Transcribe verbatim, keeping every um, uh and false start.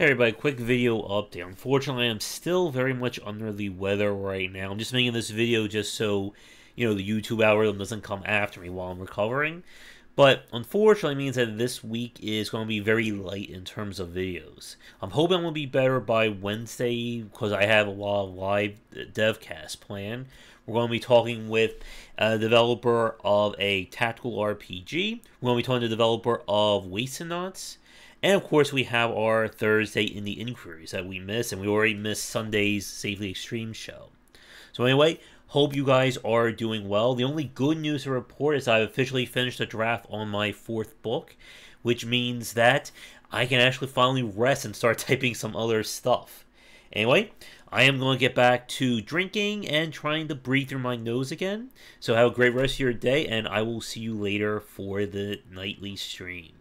Hey everybody, quick video update. Unfortunately, I'm still very much under the weather right now. I'm just making this video just so, you know, the YouTube algorithm doesn't come after me while I'm recovering. But unfortunately, it means that this week is going to be very light in terms of videos. I'm hoping I'm going to be better by Wednesday because I have a lot of live devcasts planned. We're going to be talking with a developer of a tactical R P G. We're going to be talking to the developer of Wastenauts. And of course, we have our Thursday in the inquiries that we missed, and we already missed Sunday's Safely Extreme show. So anyway, hope you guys are doing well. The only good news to report is I've officially finished a draft on my fourth book, which means that I can actually finally rest and start typing some other stuff. Anyway, I am going to get back to drinking and trying to breathe through my nose again. So have a great rest of your day, and I will see you later for the nightly stream.